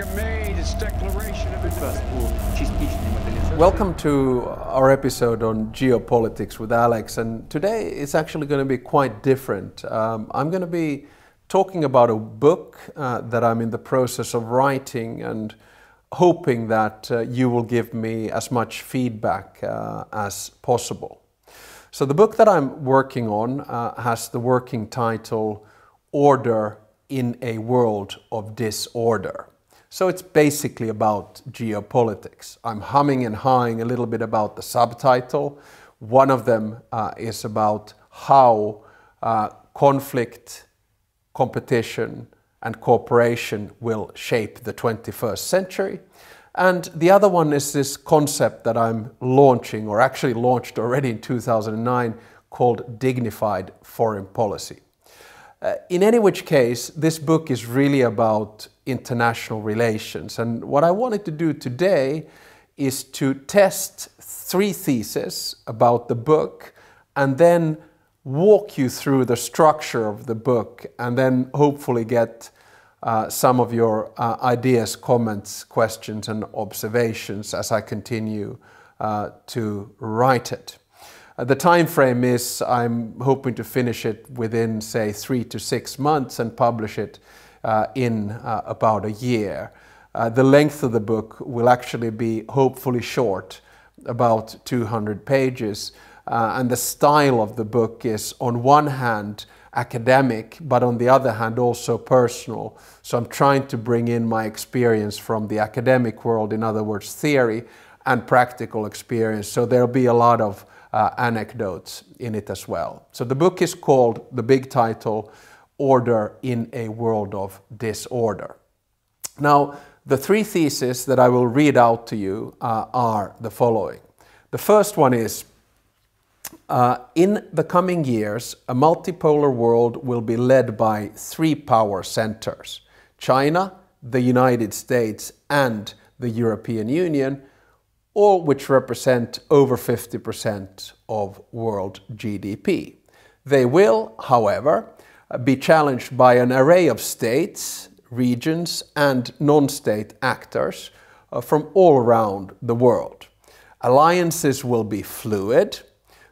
America made its declaration of independence. Welcome to our episode on geopolitics with Alex, and today it's actually going to be quite different. I'm going to be talking about a book that I'm in the process of writing and hoping that you will give me as much feedback as possible. So the book that I'm working on has the working title, Order in a World of Disorder. So it's basically about geopolitics. I'm humming and hawing a little bit about the subtitle. One of them is about how conflict, competition and cooperation will shape the 21st century. And the other one is this concept that I'm launching, or actually launched already in 2009, called Dignified Foreign Policy. In any which case, this book is really about international relations. And what I wanted to do today is to test three theses about the book and then walk you through the structure of the book and then hopefully get some of your ideas, comments, questions and observations as I continue to write it. The time frame is I'm hoping to finish it within, say, 3 to 6 months and publish it in about a year. The length of the book will actually be hopefully short, about 200 pages. And the style of the book is, on one hand, academic, but on the other hand, also personal. So I'm trying to bring in my experience from the academic world, in other words, theory and practical experience. So there'll be a lot of anecdotes in it as well. So the book is called, the big title, Order in a World of Disorder. Now, the three theses that I will read out to you are the following. The first one is, in the coming years, a multipolar world will be led by three power centers: China, the United States and the European Union, all which represent over 50% of world GDP. They will, however, be challenged by an array of states, regions and non-state actors from all around the world. Alliances will be fluid,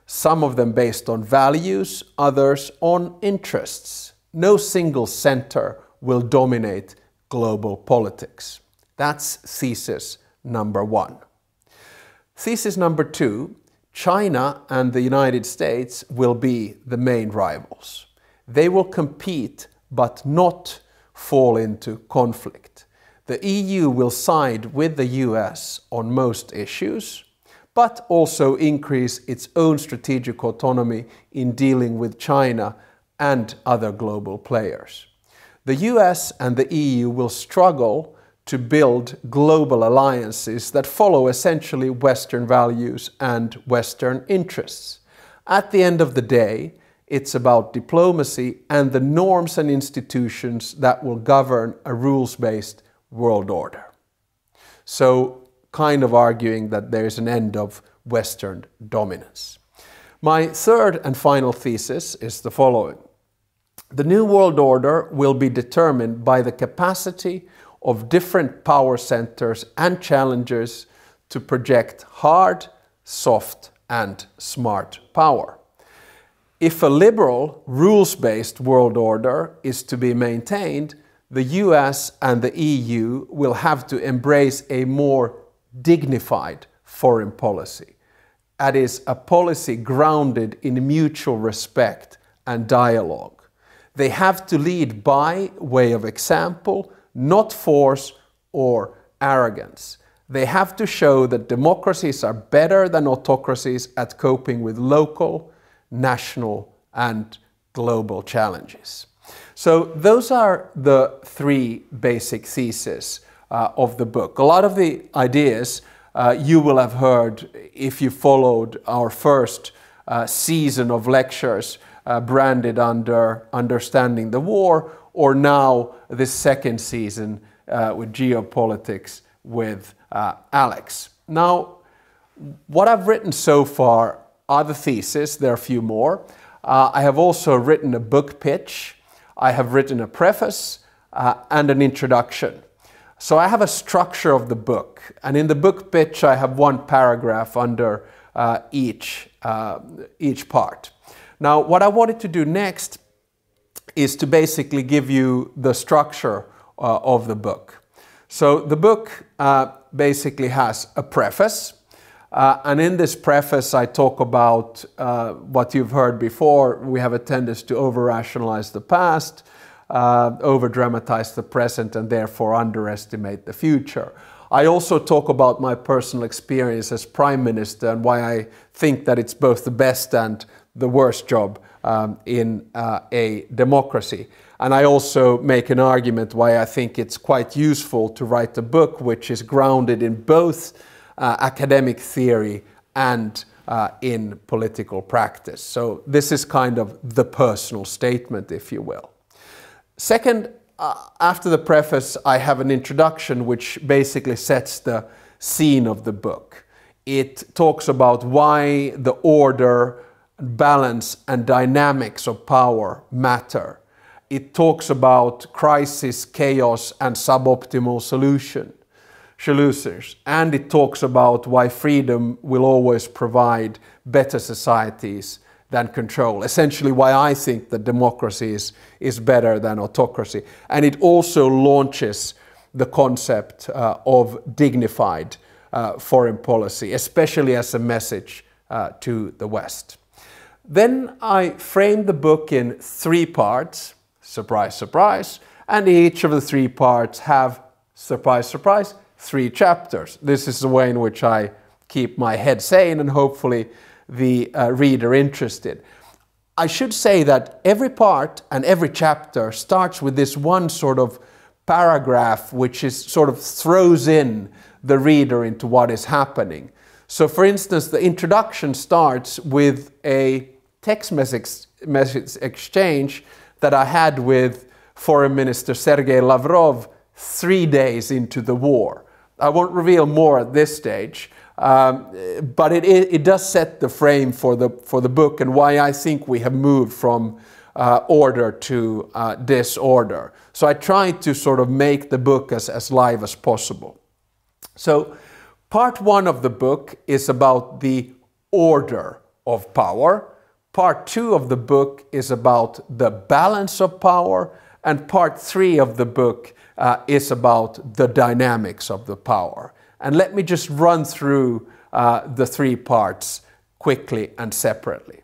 some of them based on values, others on interests. No single center will dominate global politics. That's thesis number one. Thesis number two, China and the United States will be the main rivals. They will compete but not fall into conflict. The EU will side with the US on most issues, but also increase its own strategic autonomy in dealing with China and other global players. The US and the EU will struggle to build global alliances that follow essentially Western values and Western interests. At the end of the day, it's about diplomacy and the norms and institutions that will govern a rules-based world order. So, kind of arguing that there is an end of Western dominance. My third and final thesis is the following. The new world order will be determined by the capacity of different power centers and challengers to project hard, soft and smart power. If a liberal, rules-based world order is to be maintained, the US and the EU will have to embrace a more dignified foreign policy. That is, a policy grounded in mutual respect and dialogue. They have to lead by way of example, not force or arrogance. They have to show that democracies are better than autocracies at coping with local, national and global challenges. So those are the three basic theses of the book. A lot of the ideas you will have heard if you followed our first season of lectures branded under Understanding the War, or now this second season with Geopolitics with Alex. Now, what I've written so far are the theses, there are a few more. I have also written a book pitch, I have written a preface and an introduction. So I have a structure of the book, and in the book pitch I have one paragraph under each part. Now what I wanted to do next is to basically give you the structure of the book. So the book basically has a preface, and in this preface I talk about what you've heard before. We have a tendency to over-rationalize the past, over-dramatize the present, and therefore underestimate the future. I also talk about my personal experience as Prime Minister and why I think that it's both the best and the worst job in a democracy. And I also make an argument why I think it's quite useful to write a book which is grounded in both academic theory and in political practice. So this is kind of the personal statement, if you will. Second, after the preface, I have an introduction which basically sets the scene of the book. It talks about why the order, balance and dynamics of power matter. It talks about crisis, chaos and suboptimal solutions. And it talks about why freedom will always provide better societies than control. Essentially why I think that democracy is better than autocracy. And it also launches the concept of dignified foreign policy, especially as a message to the West. Then I framed the book in three parts, surprise, surprise, and each of the three parts have, surprise, surprise, three chapters. This is the way in which I keep my head sane and hopefully the reader interested. I should say that every part and every chapter starts with this one sort of paragraph which is sort of throws in the reader into what is happening. So for instance, the introduction starts with a text message exchange that I had with Foreign Minister Sergei Lavrov 3 days into the war. I won't reveal more at this stage, but it does set the frame for the book and why I think we have moved from order to disorder. So I tried to sort of make the book as live as possible. So part one of the book is about the order of power. Part two of the book is about the balance of power. And part three of the book is about the dynamics of the power. And let me just run through the three parts quickly and separately.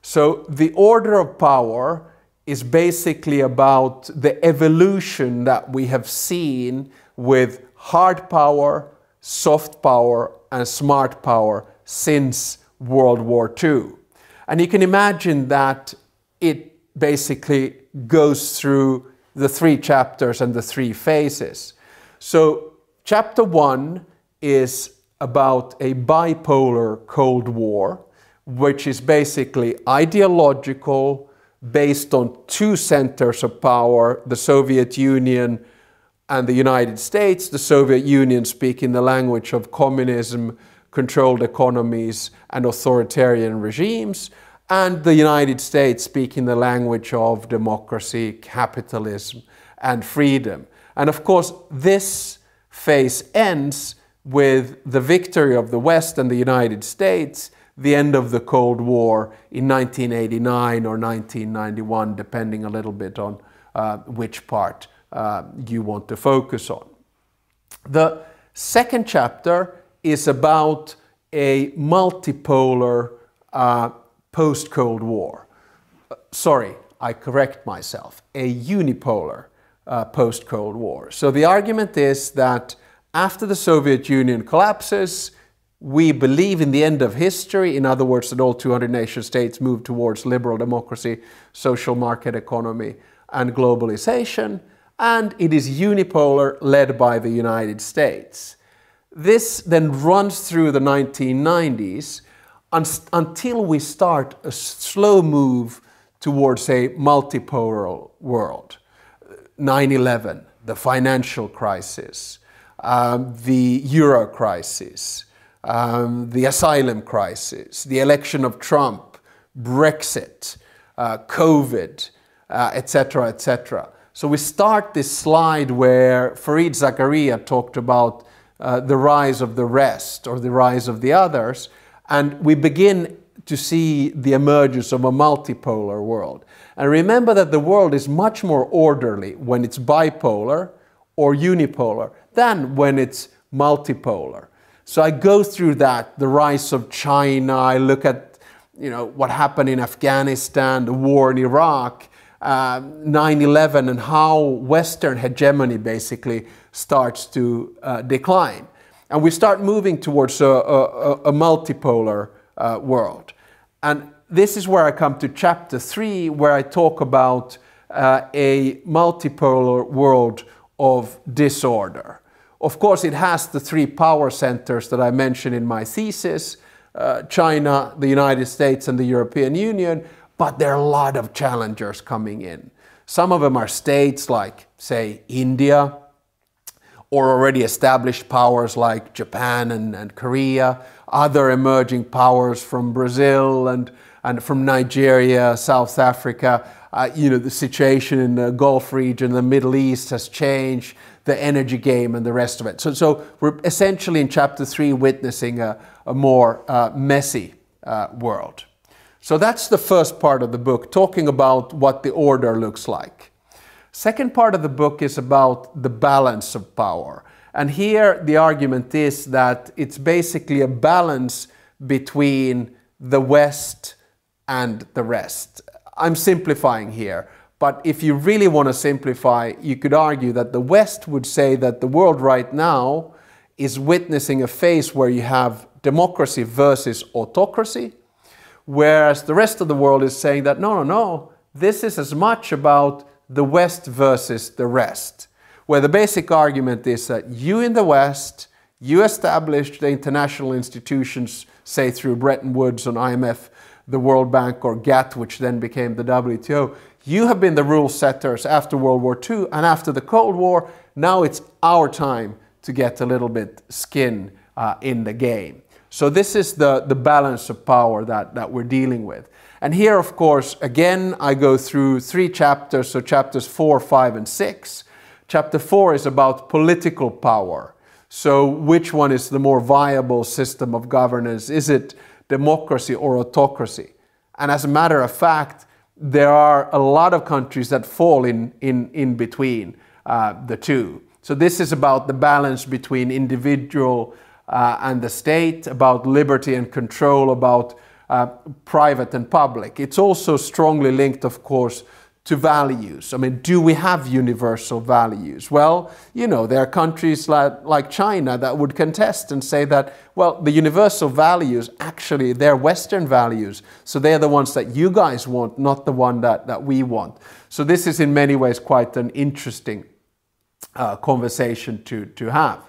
So the order of power is basically about the evolution that we have seen with hard power, soft power and smart power since World War II. And you can imagine that it basically goes through the three chapters and the three phases. So chapter one is about a bipolar Cold War, which is basically ideological, based on two centers of power, the Soviet Union and the United States. The Soviet Union speaking the language of communism, controlled economies and authoritarian regimes, and the United States speaking the language of democracy, capitalism and freedom. And of course this phase ends with the victory of the West and the United States, the end of the Cold War in 1989 or 1991, depending a little bit on which part you want to focus on. The second chapter is about a multipolar post-Cold War. Sorry, I correct myself, a unipolar post-Cold War. So the argument is that after the Soviet Union collapses, we believe in the end of history, in other words, that all 200 nation states move towards liberal democracy, social market economy, and globalization. And it is unipolar, led by the United States. This then runs through the 1990s until we start a slow move towards a multipolar world. 9/11, the financial crisis, the euro crisis, the asylum crisis, the election of Trump, Brexit, COVID, etc., etc. So we start this slide where Farid Zakaria talked about the rise of the rest or the rise of the others, and we begin to see the emergence of a multipolar world. And remember that the world is much more orderly when it's bipolar or unipolar than when it's multipolar. So I go through that, the rise of China, I look at, you know, what happened in Afghanistan, the war in Iraq, 9/11, and how Western hegemony basically starts to decline. And we start moving towards a multipolar world. And this is where I come to chapter 3, where I talk about a multipolar world of disorder. Of course, it has the three power centers that I mentioned in my thesis, China, the United States, and the European Union, but there are a lot of challengers coming in. Some of them are states like, say, India, or already established powers like Japan and Korea, other emerging powers from Brazil and from Nigeria, South Africa. You know, the situation in the Gulf region, the Middle East has changed, the energy game and the rest of it. So we're essentially in chapter 3 witnessing a more messy world. So that's the first part of the book, talking about what the order looks like. Second part of the book is about the balance of power. And here the argument is that it's basically a balance between the West and the rest. I'm simplifying here. But if you really want to simplify, you could argue that the West would say that the world right now is witnessing a phase where you have democracy versus autocracy, whereas the rest of the world is saying that no, no, no, this is as much about the West versus the rest, where the basic argument is that you in the West, you established the international institutions, say through Bretton Woods and IMF, the World Bank or GATT, which then became the WTO. You have been the rule setters after World War II and after the Cold War. Now it's our time to get a little bit skin in the game. So this is the balance of power that we're dealing with. And here, of course, again, I go through 3 chapters, so chapters 4, 5, and 6. Chapter 4 is about political power. So which one is the more viable system of governance? Is it democracy or autocracy? And as a matter of fact, there are a lot of countries that fall in between the two. So this is about the balance between individual and the state, about liberty and control, about private and public. It's also strongly linked, of course, to values. I mean, do we have universal values? Well, you know, there are countries like China that would contest and say that, well, the universal values, actually, they're Western values. So they're the ones that you guys want, not the one that we want. So this is in many ways quite an interesting conversation to have.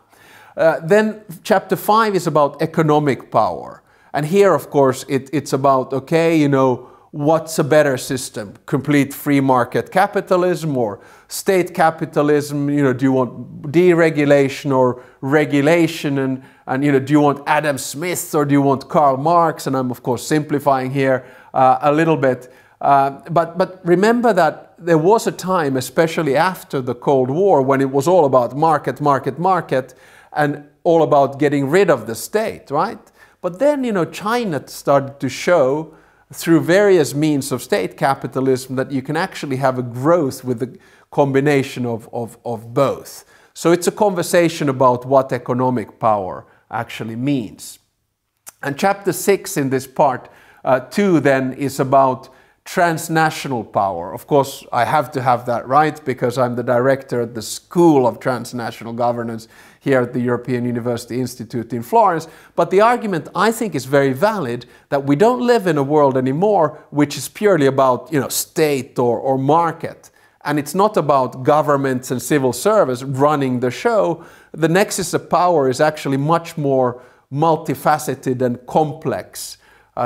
Then chapter 5 is about economic power. And here, of course, it's about, okay, you know, what's a better system? Complete free market capitalism or state capitalism? You know, do you want deregulation or regulation? And you know, do you want Adam Smith or do you want Karl Marx? And I'm, of course, simplifying here a little bit. But remember that there was a time, especially after the Cold War, when it was all about market, market, market, and all about getting rid of the state, right? But then, you know, China started to show through various means of state capitalism that you can actually have a growth with a combination of both. So it's a conversation about what economic power actually means. And chapter 6 in this part 2 then is about transnational power. Of course, I have to have that right because I'm the director at the School of Transnational Governance here at the European University Institute in Florence. But the argument, I think, is very valid that we don't live in a world anymore which is purely about, you know, state or market. And it's not about governments and civil service running the show. The nexus of power is actually much more multifaceted and complex.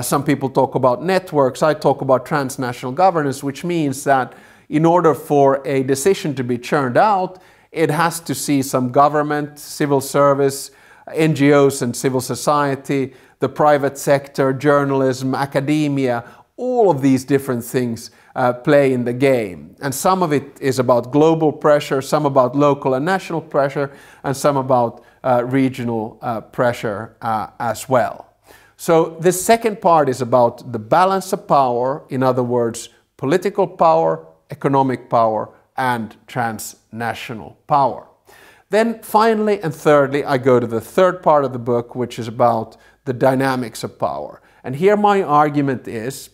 Some people talk about networks. I talk about transnational governance, which means that in order for a decision to be churned out, it has to see some government, civil service, NGOs and civil society, the private sector, journalism, academia, all of these different things play in the game. And some of it is about global pressure, some about local and national pressure, and some about regional pressure as well. So the second part is about the balance of power, in other words, political power, economic power, and transnational power. Then finally and thirdly, I go to the third part of the book, which is about the dynamics of power. And here my argument is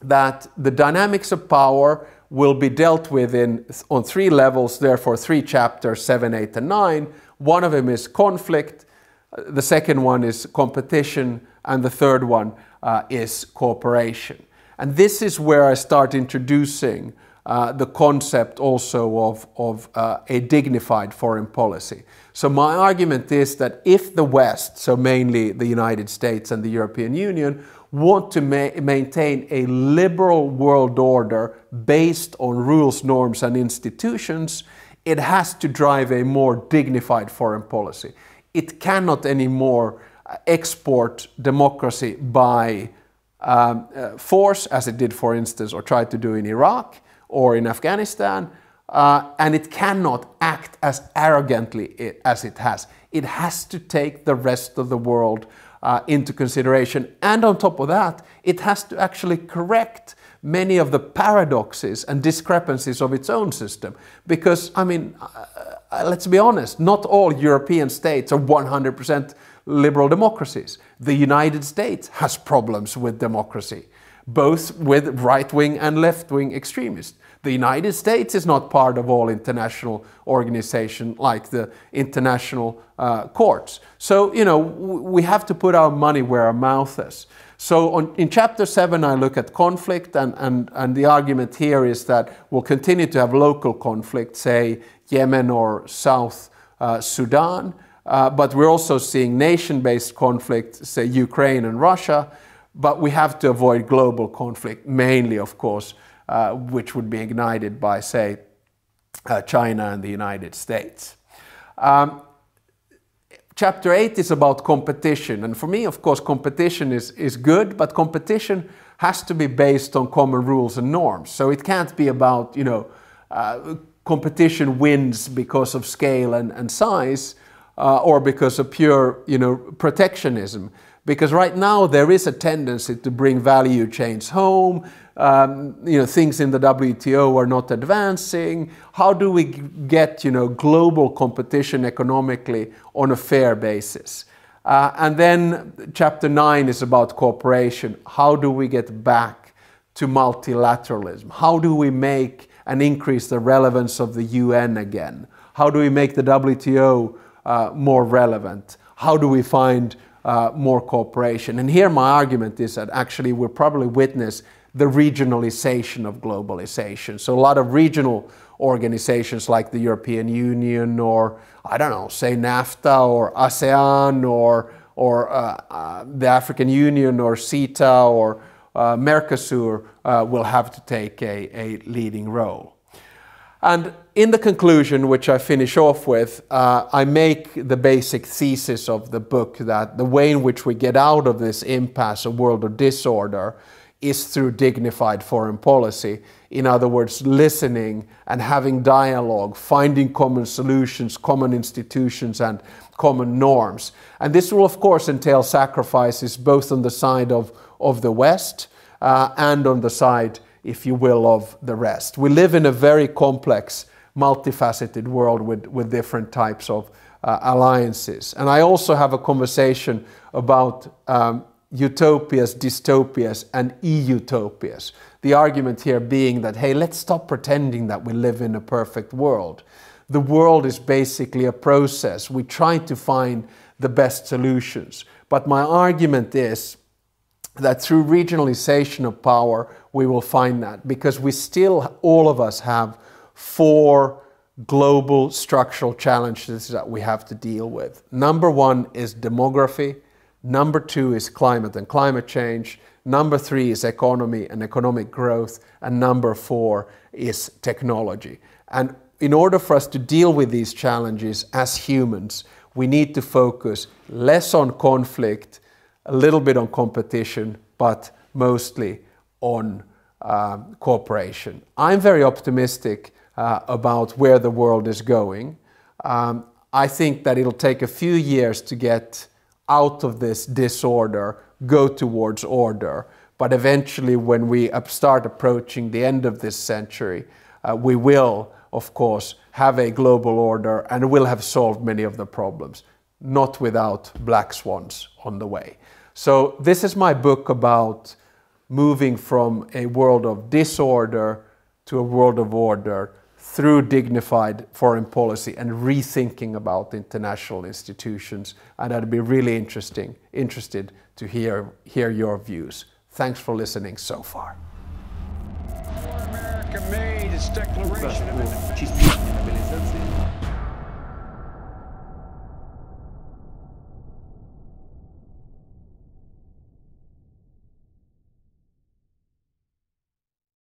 that the dynamics of power will be dealt with on three levels, therefore three chapters, 7, 8, and 9. One of them is conflict, the second one is competition, and the third one is cooperation. And this is where I start introducing the concept also of a dignified foreign policy. So my argument is that if the West, so mainly the United States and the European Union, want to maintain a liberal world order based on rules, norms and institutions, it has to drive a more dignified foreign policy. It cannot anymore export democracy by force, as it did, for instance, or tried to do in Iraq, or in Afghanistan, and it cannot act as arrogantly as it has. It has to take the rest of the world into consideration, and on top of that, it has to actually correct many of the paradoxes and discrepancies of its own system. Because, I mean, let's be honest, not all European states are 100% liberal democracies. The United States has problems with democracy, both with right-wing and left-wing extremists. The United States is not part of all international organizations like the international courts. So, you know, we have to put our money where our mouth is. So in Chapter 7, I look at conflict, and the argument here is that we'll continue to have local conflict, say Yemen or South Sudan, but we're also seeing nation-based conflict, say Ukraine and Russia. But we have to avoid global conflict, mainly, of course, which would be ignited by, say, China and the United States. Chapter 8 is about competition. And for me, of course, competition is good, but competition has to be based on common rules and norms. So it can't be about, you know, competition wins because of scale and size or because of pure, you know, protectionism. Because right now there is a tendency to bring value chains home. You know, things in the WTO are not advancing. How do we get, you know, global competition economically on a fair basis? And then Chapter 9 is about cooperation. How do we get back to multilateralism? How do we make and increase the relevance of the UN again? How do we make the WTO more relevant? How do we find more cooperation? And here my argument is that actually we'll probably witness the regionalization of globalization. So a lot of regional organizations like the European Union, or I don't know, say NAFTA or ASEAN, or the African Union, or CETA, or Mercosur will have to take a leading role. And in the conclusion, which I finish off with, I make the basic thesis of the book that the way in which we get out of this impasse, a world of disorder, is through dignified foreign policy. In other words, listening and having dialogue, finding common solutions, common institutions, and common norms. And this will, of course, entail sacrifices both on the side of the West and on the side, if you will, of the rest. We live in a very complex, multifaceted world with different types of alliances. And I also have a conversation about utopias, dystopias, and e-utopias. The argument here being that, hey, let's stop pretending that we live in a perfect world. The world is basically a process. We try to find the best solutions. But my argument is that through regionalization of power, we will find that, because we still, all of us, have 4 global structural challenges that we have to deal with. Number 1 is demography. Number 2 is climate and climate change. Number 3 is economy and economic growth. And number 4 is technology. And in order for us to deal with these challenges as humans, we need to focus less on conflict, a little bit on competition, but mostly on cooperation. I'm very optimistic about where the world is going. I think that it'll take a few years to get out of this disorder, go towards order, but eventually when we start approaching the end of this century, we will, of course, have a global order and we'll have solved many of the problems, not without black swans on the way. So this is my book about moving from a world of disorder to a world of order through dignified foreign policy and rethinking about international institutions. And I'd be really interested to hear your views. Thanks for listening so far. America made its declaration of independence.